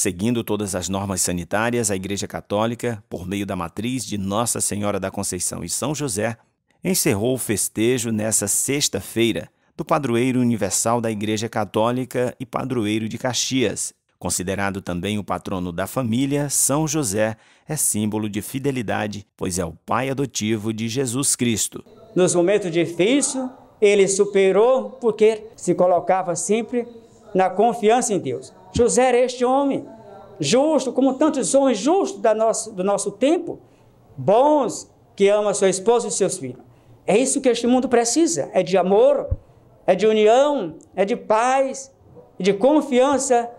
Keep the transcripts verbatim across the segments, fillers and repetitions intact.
Seguindo todas as normas sanitárias, a Igreja Católica, por meio da matriz de Nossa Senhora da Conceição e São José, encerrou o festejo nesta sexta-feira do padroeiro universal da Igreja Católica e padroeiro de Caxias. Considerado também o patrono da família, São José é símbolo de fidelidade, pois é o pai adotivo de Jesus Cristo. Nos momentos difíceis, ele superou porque se colocava sempre na confiança em Deus. José era este homem justo, como tantos homens justos da nosso, do nosso tempo, bons, que ama sua esposa e seus filhos. É isso que este mundo precisa, é de amor, é de união, é de paz, de confiança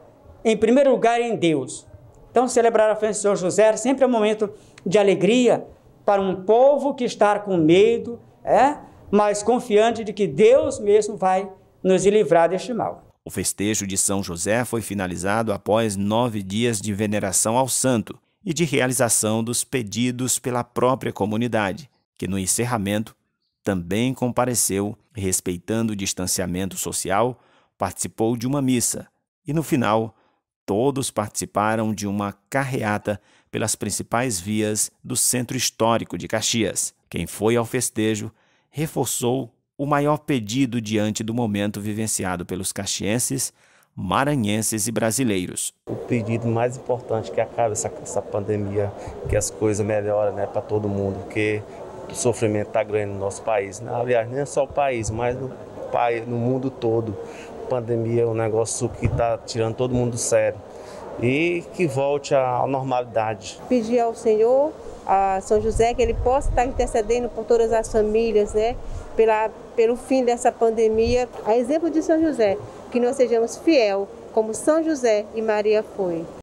em primeiro lugar em Deus. Então, celebrar a festa de São José sempre é um momento de alegria para um povo que está com medo, é? mas confiante de que Deus mesmo vai nos livrar deste mal. O festejo de São José foi finalizado após nove dias de veneração ao santo e de realização dos pedidos pela própria comunidade, que no encerramento também compareceu, respeitando o distanciamento social, participou de uma missa e, no final, todos participaram de uma carreata pelas principais vias do centro histórico de Caxias. Quem foi ao festejo reforçou o maior pedido diante do momento vivenciado pelos caxienses, maranhenses e brasileiros. O pedido mais importante é que acabe essa, essa pandemia, que as coisas melhorem, né, para todo mundo, porque o sofrimento está grande no nosso país. Né? Aliás, não é só o país, mas no, país, no mundo todo. A pandemia é um negócio que está tirando todo mundo do sério. E que volte à normalidade. Pedir ao Senhor, a São José, que ele possa estar intercedendo por todas as famílias, né? Pela, pelo fim dessa pandemia. A exemplo de São José, que nós sejamos fiel, como São José e Maria foi.